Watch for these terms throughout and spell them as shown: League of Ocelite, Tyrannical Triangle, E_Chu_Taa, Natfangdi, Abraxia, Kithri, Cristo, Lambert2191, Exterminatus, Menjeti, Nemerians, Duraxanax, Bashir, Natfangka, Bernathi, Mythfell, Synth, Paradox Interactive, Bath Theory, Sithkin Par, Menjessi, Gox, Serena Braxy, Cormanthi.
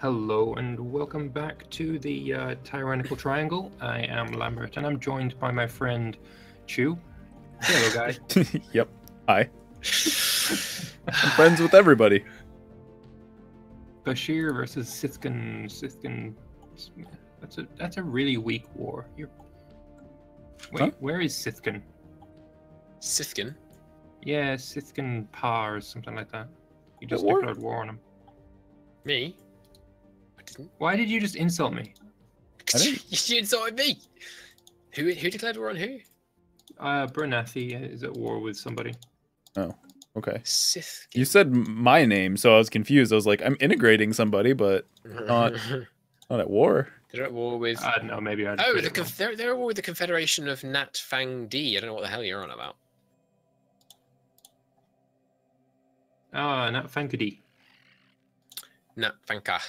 Hello and welcome back to the Tyrannical Triangle. I am Lambert and I'm joined by my friend Chu. Hello, guys. Yep. Hi. I'm friends with everybody. Bashir versus Sithkin. That's a really weak war. Wait, huh? Where is Sithkin? Sithkin? Yeah, Sithkin Par or something like that. You just declared war on him. Me? I didn't. Why did you just insult me? You insulted me! Who declared war on who? Bernathi is at war with somebody. Oh, okay. Sithkin. You said my name, so I was confused. I was like, I'm integrating somebody, but not at war. They're at war with... I don't know, maybe I... Oh, they're at war with the Confederation of Natfangdi. I don't know what the hell you're on about. Ah, Natfangdi. Natfangka.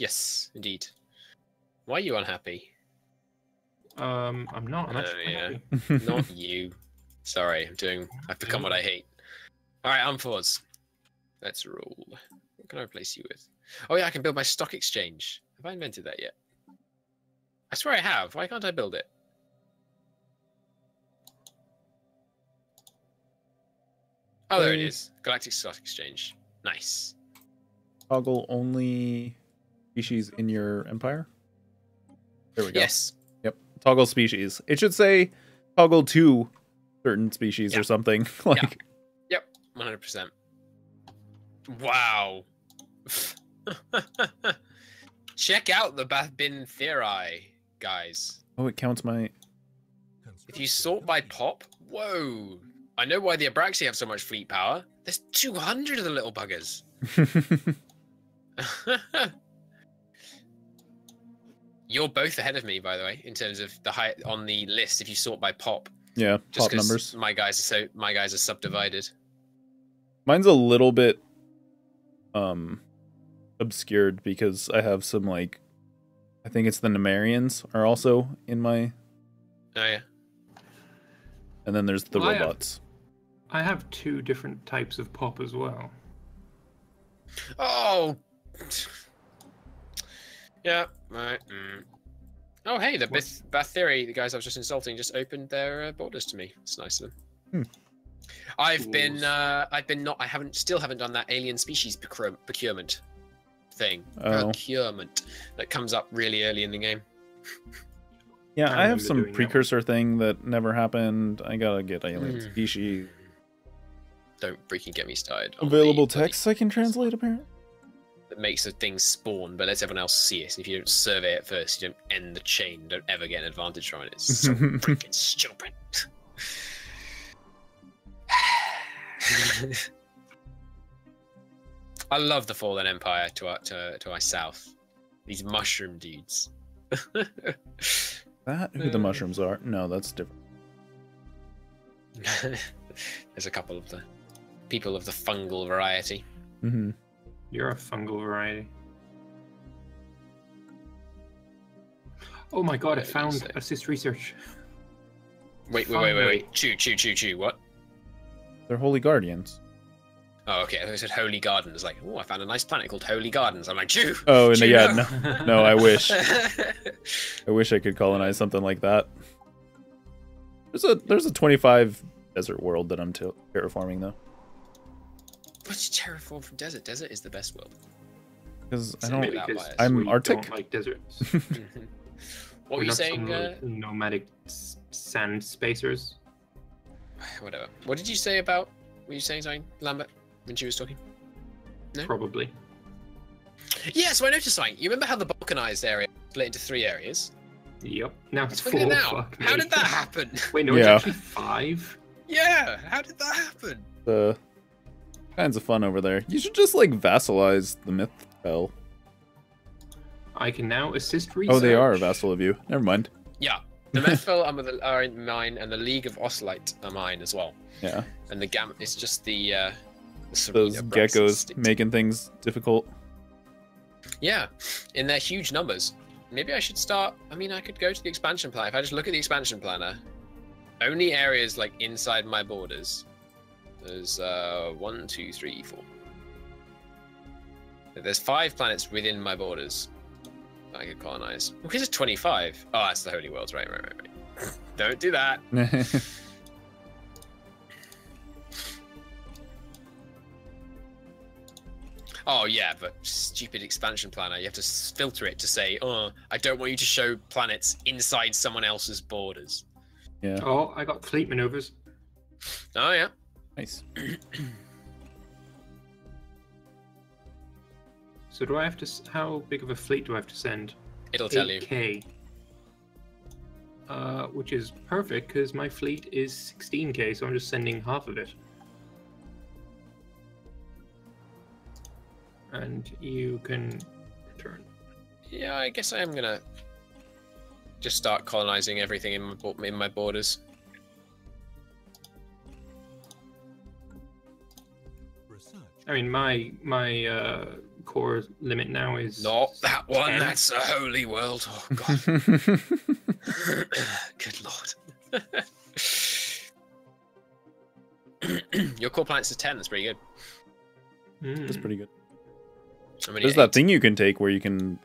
Yes, indeed. Why are you unhappy? I'm not. I'm actually unhappy. Not you. Sorry, I've become what I hate. Alright, I'm Fords. Let's roll. What can I replace you with? Oh yeah, I can build my stock exchange. Have I invented that yet? I swear I have. Why can't I build it? Oh, there it is. Galactic Stock Exchange. Nice. Toggle only species in your empire? There we go. Yes. Yep. Toggle species. It should say toggle to certain species or something. Like. Yeah. Yep. 100%. Wow. Check out the Bath Theory, guys. Oh, it counts my... If you sort by pop... Whoa. I know why the Abraxia have so much fleet power. There's 200 of the little buggers. You're both ahead of me, by the way, in terms of the height on the list. If you sort by pop, yeah, just pop numbers. My guys are subdivided. Mine's a little bit obscured because I have some I think it's the Nemerians are also in my. Oh yeah. And then there's the robots. I have two different types of pop as well. Oh! Yeah, right. Mm. Oh, hey, the Bath Theory, the guys I was just insulting, just opened their borders to me. It's nice of them. Hmm. I still haven't done that alien species procurement thing. Oh. Procurement. That comes up really early in the game. Yeah, I have some precursor thing that never happened. I gotta get alien species. Don't freaking get me started. Available text I can translate, apparently? That makes the thing spawn, but lets everyone else see it. If you don't survey it first, you don't end the chain, don't ever get an advantage from it. It's so freaking stupid. I love the Fallen Empire to our south. These mushroom dudes. That who the mushrooms are? No, that's different. There's a couple of the people of the fungal variety. Mm-hmm. You're a fungal variety. Oh my god, I found assist research. Wait. Chew. What? They're Holy Guardians. Oh, okay. I said Holy Gardens. Like, oh, I found a nice planet called Holy Gardens. I'm like, Chew! Oh, and yeah, no, I wish. I wish I could colonize something like that. There's a 25 desert world that I'm terraforming, though. What's terraform from desert? Desert is the best world. Because I'm Arctic. I don't like deserts. What were you saying? Nomadic sand spacers? Whatever. What did you say about... Were you saying something, Lambert, when she was talking? No? Probably. Yeah, so I noticed something. You remember how the Balkanized area split into 3 areas? Yep. Now it's 4. Now. How did that happen? Wait, no, it's actually 5? Yeah, how did that happen? Kinds of fun over there. You should just, vassalize the Mythfell. I can now assist research. Oh, they are a vassal of you. Never mind. Yeah. The Mythfell are mine, and the League of Ocelite are mine as well. Yeah. And the gamut is just the Serena Braxy. Those geckos making things difficult. Yeah, in their huge numbers. Maybe I should start. I mean, I could go to the expansion plan. If I just look at the expansion planner, only areas inside my borders. There's 1, 2, 3, 4. There's 5 planets within my borders that I could colonize. Well, here's a 25. Oh, that's the Holy Worlds. Right. Don't do that. Oh, yeah, but stupid expansion planner. You have to filter it to say, oh, I don't want you to show planets inside someone else's borders. Yeah. Oh, I got fleet maneuvers. Oh, yeah. Nice. So do I have to... How big of a fleet do I have to send? It'll tell you. 8K. Which is perfect, because my fleet is 16K, so I'm just sending half of it. And you can return. Yeah, I guess I am going to just start colonizing everything in my borders. I mean, my core limit now is... Not that one, 10. That's a holy world. Oh, God. Good Lord. Your core planets is 10, that's pretty good. Mm. That's pretty good. There's that thing you can take where you can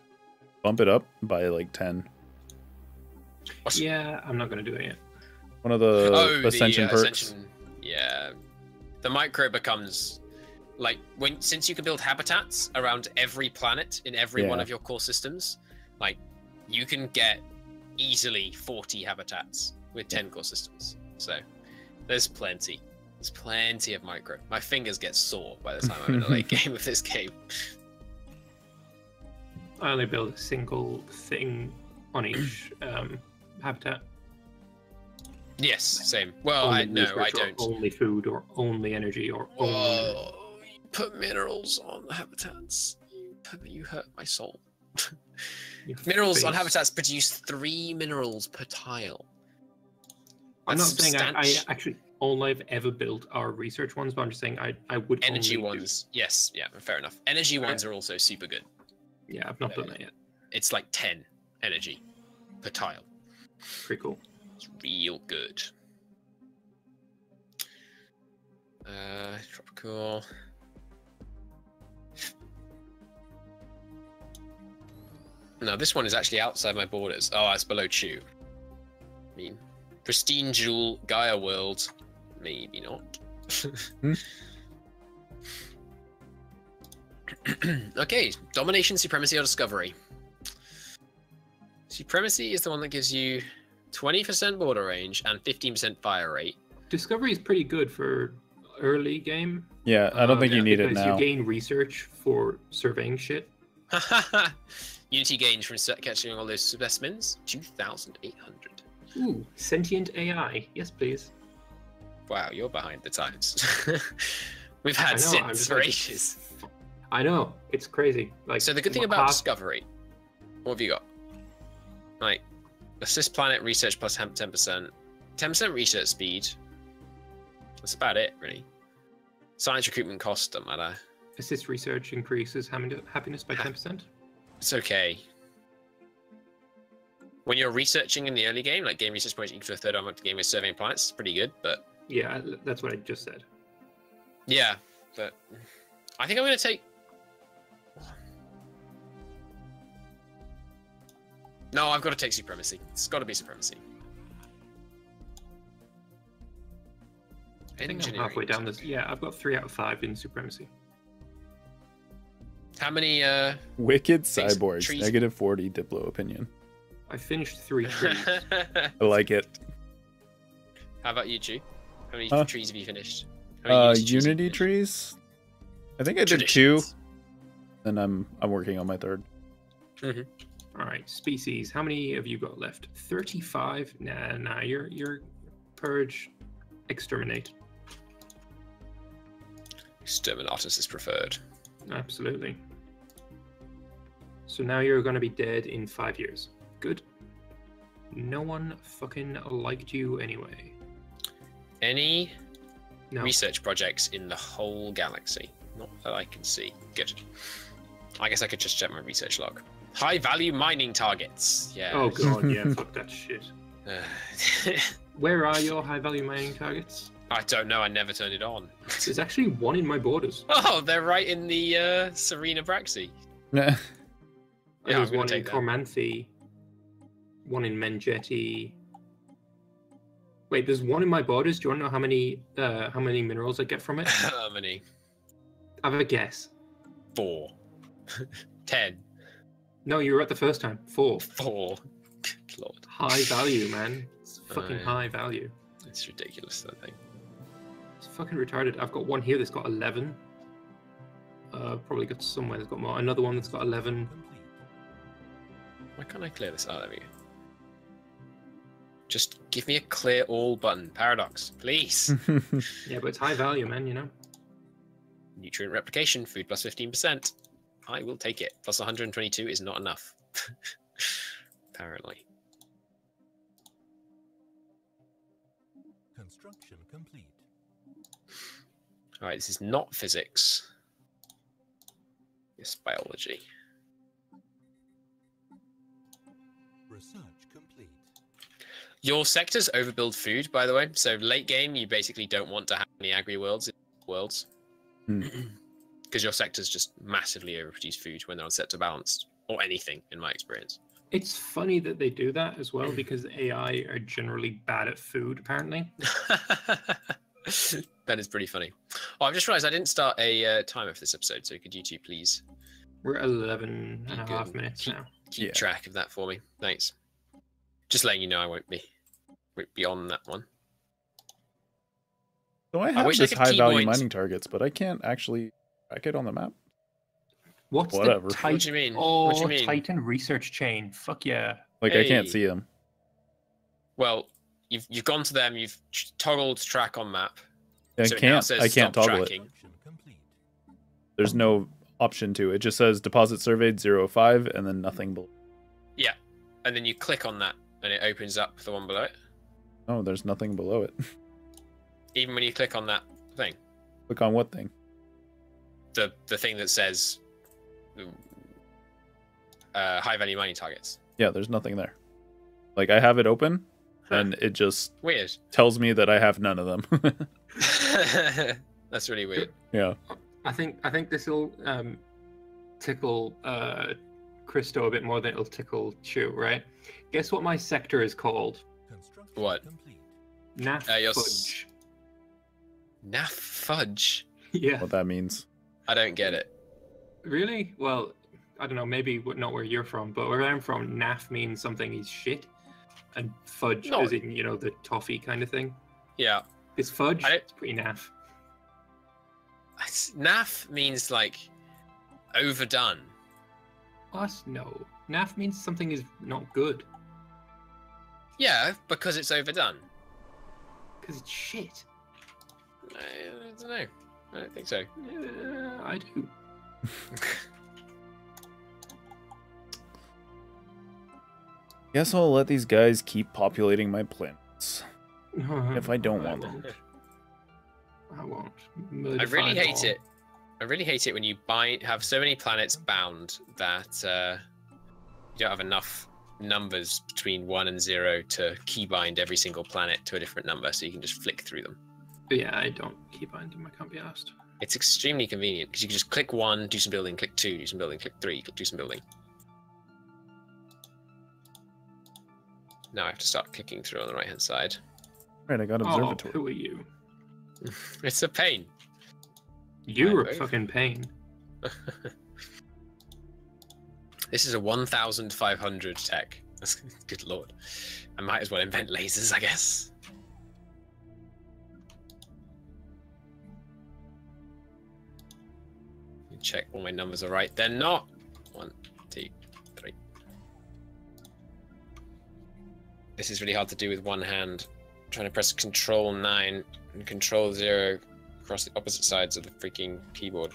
bump it up by like 10. Yeah, I'm not going to do it yet. One of the ascension perks. Ascension, yeah. The micro becomes... Like, since you can build habitats around every planet in every one of your core systems, like, you can get easily 40 habitats with 10 core systems. So, there's plenty. There's plenty of micro. My fingers get sore by the time I'm in a late game of this game. I only build a single thing on each habitat. Yes, same. Well, I don't. Only food or only energy or only... Put minerals on the habitats. You hurt my soul. Minerals on habitats produce 3 minerals per tile. That's saying I actually all I've ever built are research ones, but I'm just saying I would energy only ones. Do... Yes, yeah, fair enough. Energy ones are also super good. Yeah, I've not done that yet. It's like 10 energy per tile. Pretty cool. It's real good. Tropical. No, this one is actually outside my borders. Oh, it's below Chu. I mean, pristine jewel, Gaia world. Maybe not. Okay, domination, supremacy, or discovery. Supremacy is the one that gives you 20% border range and 15% fire rate. Discovery is pretty good for early game. Yeah, I don't think you need it now. Because you gain research for surveying shit. Unity gains from catching all those specimens, 2,800. Ooh, sentient AI. Yes, please. Wow, you're behind the times. We've had synths for ages. I know, it's crazy. Like, so the good thing about discovery, what have you got? Like, assist planet research plus 10%. 10% research speed. That's about it, really. Science recruitment cost, don't matter. Assist research increases happiness by 10%. It's okay. When you're researching in the early game, like game research points equal to a third of the game with surveying planets, it's pretty good, but... Yeah, that's what I just said. Yeah, but... I think I'm going to take... No, I've got to take Supremacy. It's got to be Supremacy. I think I'm halfway down this... Yeah, I've got 3 out of 5 in Supremacy. How many wicked cyborgs? Trees? -40 Diplo opinion. I finished 3 trees. I like it. How about you, Chu? How many trees have you finished? Unity trees. I think I did 2, and I'm working on my 3rd. Mm-hmm. All right, species. How many have you got left? 35. Nah. You're purge, exterminate. Exterminatus is preferred. Absolutely. So now you're going to be dead in 5 years. Good. No one fucking liked you anyway. Any research projects in the whole galaxy? Not that I can see. Good. I guess I could just check my research log. High value mining targets. Yeah. Oh, God. Yeah. Fuck that shit. Where are your high value mining targets? I don't know. I never turned it on. There's actually one in my borders. Oh, they're right in the Serena Braxy. Yeah, there's one in Cormanthi, one in Menjeti. Wait, there's one in my borders. Do you want to know how many minerals I get from it? How many? Have a guess. 4. 10. No, you were right the first time. 4. 4. Lord. High value, man. It's fucking high value. It's ridiculous, that thing. It's fucking retarded. I've got one here that's got 11. Probably got somewhere that's got more. Another one that's got 11. Why can't I clear this out of you? Just give me a clear all button. Paradox, please. Yeah, but it's high value, man, you know. Nutrient replication, food plus 15%. I will take it. Plus 122 is not enough. Apparently. Construction complete. All right, this is not physics. It's biology. Research complete. Your sectors overbuild food, by the way. So late game, you basically don't want to have any agri worlds. Because your sectors just massively overproduce food when they're on set to balance, or anything, in my experience. It's funny that they do that as well, because AI are generally bad at food, apparently. That is pretty funny. Oh, I've just realized I didn't start a timer for this episode, so could you two please? We're at 11 and a half minutes now. Keep track of that for me. Thanks. Just letting you know I won't be beyond that one. So I have just high-value mining targets, but I can't actually track it on the map. Whatever. What do you mean? Oh, what you mean? Titan research chain. Fuck yeah. Like, hey. I can't see them. Well, you've gone to them. You've toggled track on map. I so can't. Says I can't toggle tracking. It. There's no option to. It just says deposit surveyed 05 and then nothing below. Yeah, and then you click on that and it opens up the one below it. Oh, there's nothing below it. Even when you click on that thing. Click on what thing? The thing that says. High value mining targets. Yeah, there's nothing there. Like, I have it open, and it just tells me that I have none of them. That's really weird. Yeah. I think this will tickle Christo a bit more than it'll tickle Chu, right? Guess what my sector is called? What? Naf fudge. Naf fudge? Yeah. What that means? I don't get it. Really? Well, I don't know, maybe not where you're from, but where I'm from, naff means something is shit, and fudge is in, you know, the toffee kind of thing. Yeah. It's fudge, it's pretty naff. Naff means, like, overdone. Us? No. Naff means something is not good. Yeah, because it's overdone. Because it's shit. I don't know. I don't think so. I do. Guess I'll let these guys keep populating my planets if I don't want them. I won't. I really hate it. I really hate it when you have so many planets bound that you don't have enough numbers between 1 and 0 to keybind every single planet to a different number, so you can just flick through them. But yeah, I don't keybind them. I can't be asked. It's extremely convenient because you can just click 1, do some building, click 2, do some building, click 3, do some building. Now I have to start clicking through on the right-hand side. Right, I got observatory. Oh, who are you? It's a pain. You're a fucking pain. This is a 1,500 tech. Good lord. I might as well invent lasers, I guess. Check all my numbers are right. They're not. 1, 2, 3. This is really hard to do with one hand. I'm trying to press Control 9 and Control 0 across the opposite sides of the freaking keyboard.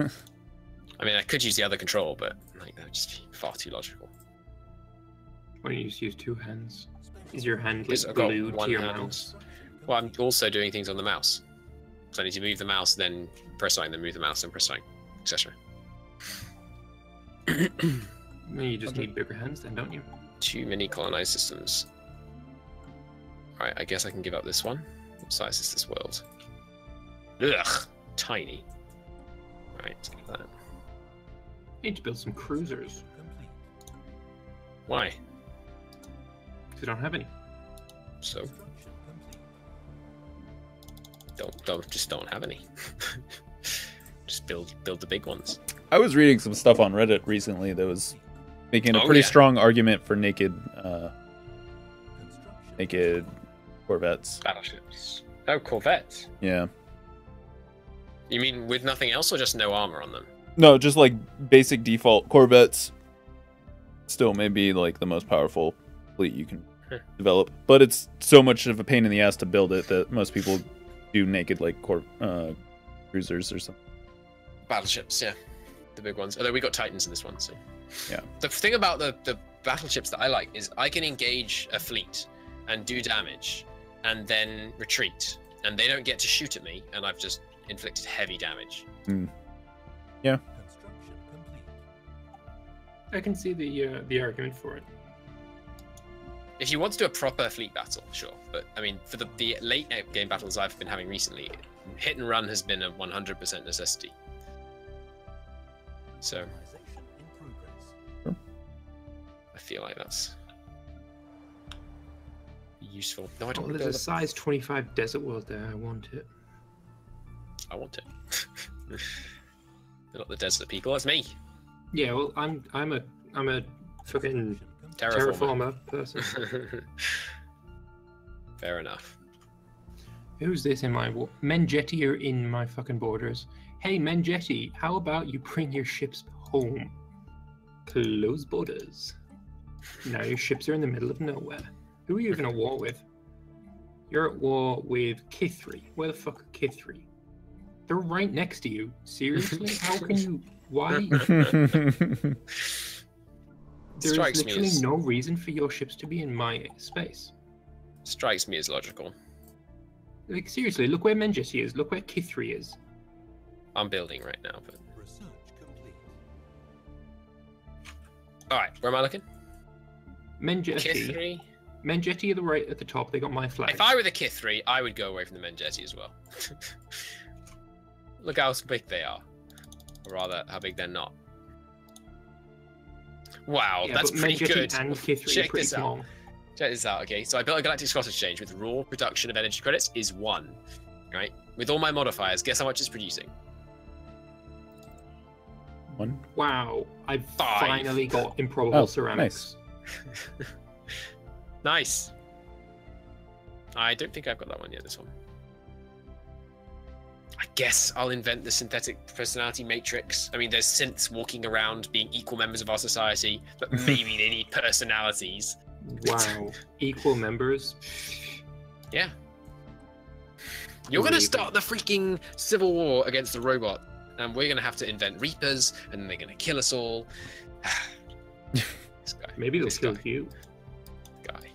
I mean, I could use the other control, but like that would just be far too logical. Why don't you just use 2 hands? Is your hand like glued to your mouse? Well, I'm also doing things on the mouse. So I need to move the mouse, then press something, then move the mouse, then press something, etc. You just need bigger hands then, don't you? Too many colonized systems. Alright, I guess I can give up this one. What size is this world? Ugh, tiny. Right, let's get that. I need to build some cruisers. Why? Because we don't have any. So? Just don't have any. Just build the big ones. I was reading some stuff on Reddit recently that was making a pretty strong argument for naked Corvettes. Battleships. Oh, Corvettes. Yeah. You mean with nothing else or just no armor on them? No, just like basic default Corvettes. Still maybe like the most powerful fleet you can develop. But it's so much of a pain in the ass to build it that most people do naked like cruisers or something. Battleships, yeah. The big ones. Although we got Titans in this one, so. Yeah. The thing about the battleships that I like is I can engage a fleet and do damage and then retreat. And they don't get to shoot at me and I've just inflicted heavy damage. Mm. Yeah. I can see the argument for it. If you want to do a proper fleet battle, sure. But I mean, for the late game battles I've been having recently, hit and run has been a 100% necessity. So I feel like that's useful. No, I don't. Oh, there's a size 25 desert world there. I want it. I want it. They're not the desert people. That's me. Yeah, well, I'm a fucking terraformer person. Fair enough. Who's this in my war? Menjeti are in my fucking borders. Hey, Menjeti, how about you bring your ships home? Close borders. Now your ships are in the middle of nowhere. Who are you even at war with? You're at war with Kithri. Where the fuck are Kithri? They're right next to you. Seriously? How can you... Why? There's literally no reason for your ships to be in my space. Strikes me as logical. Like, seriously, look where Menjessi is. Look where Kithri is. I'm building right now, but... Research complete. Alright, where am I looking? Menjessi. Kithri. Menjessi are right at the top. They got my flag. If I were the Kithri, I would go away from the Menjessi as well. Look how big they are. Or rather, how big they're not. Wow, yeah, that's pretty good. Check this out. Check this out, okay. So I built a Galactic Slot Exchange with raw production of energy credits is 1. Right? With all my modifiers, guess how much it's producing? 1. Wow, I've 5. Finally got improbable ceramics. Nice. Nice. I don't think I've got that one yet, this one. I guess I'll invent the synthetic personality matrix. I mean, there's synths walking around being equal members of our society, but maybe they need personalities. Wow. Equal members? Yeah. You're going to start the freaking civil war against the robot, and we're going to have to invent Reapers, and they're going to kill us all. This guy. Maybe they'll kill you. Guy.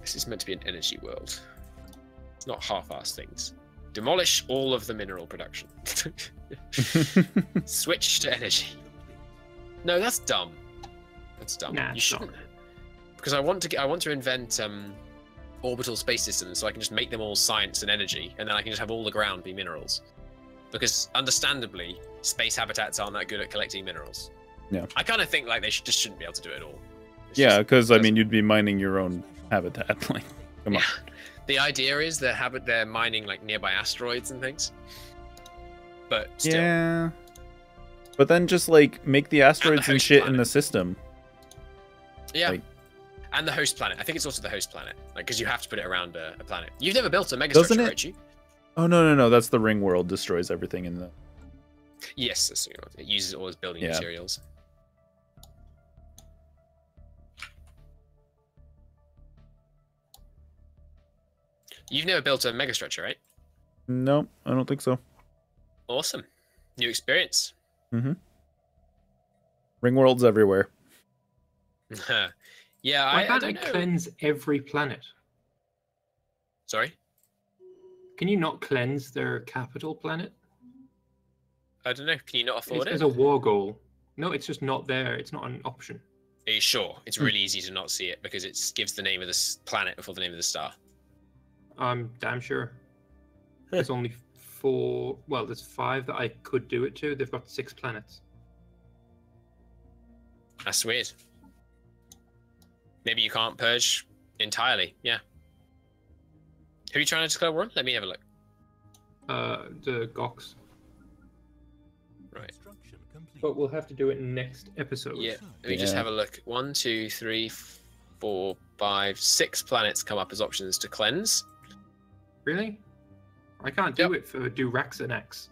This is meant to be an energy world. Not half-assed things. Demolish all of the mineral production. Switch to energy. No, that's dumb. That's dumb. Nah, you shouldn't. Because I want to invent orbital space systems so I can just make them all science and energy, and then I can just have all the ground be minerals. Because understandably, space habitats aren't that good at collecting minerals. Yeah. I kind of think like they just shouldn't be able to do it all. It's because I mean you'd be mining your own habitat. Like, come on. The idea is they're mining like nearby asteroids and things. But still. Yeah. But then just like make the asteroids and shit in the system. Yeah. Like, and the host planet. I think it's also the host planet. Like, because you have to put it around a planet. You've never built a megastructure, right? You? Oh, no. That's the ring world. Destroys everything in the... Yes. That's, it uses all its building materials. You've never built a megastructure, right? No, I don't think so. Awesome. New experience. Mm-hmm. Ring worlds everywhere. Yeah, Why can't I cleanse every planet? Sorry? Can you not cleanse their capital planet? I don't know. Can you not afford it? It's a war goal. No, it's just not there. It's not an option. Are you sure? It's really easy to not see it because it gives the name of the planet before the name of the star. I'm damn sure. There's only four. Well, there's five that I could do it to. They've got 6 planets. That's weird. Maybe you can't purge entirely. Yeah. Who are you trying to declare war on? Let me have a look. The Gox. Right. But we'll have to do it next episode. Yeah. Let me just have a look. 1, 2, 3, 4, 5, 6 planets come up as options to cleanse. Really? I can't do it for Duraxanax.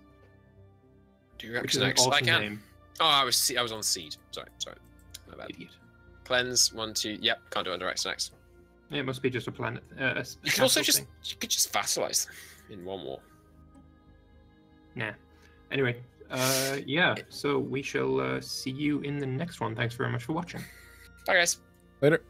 Duraxanax. Awesome, I can. Name. Oh, I was on seed. Sorry. My bad. Idiot. Cleanse 1, 2. Yep, can't do it on Duraxanax. It must be just a planet. You could also just vassalize them in one war. Nah. Anyway, yeah. So we shall see you in the next one. Thanks very much for watching. Bye, guys. Later.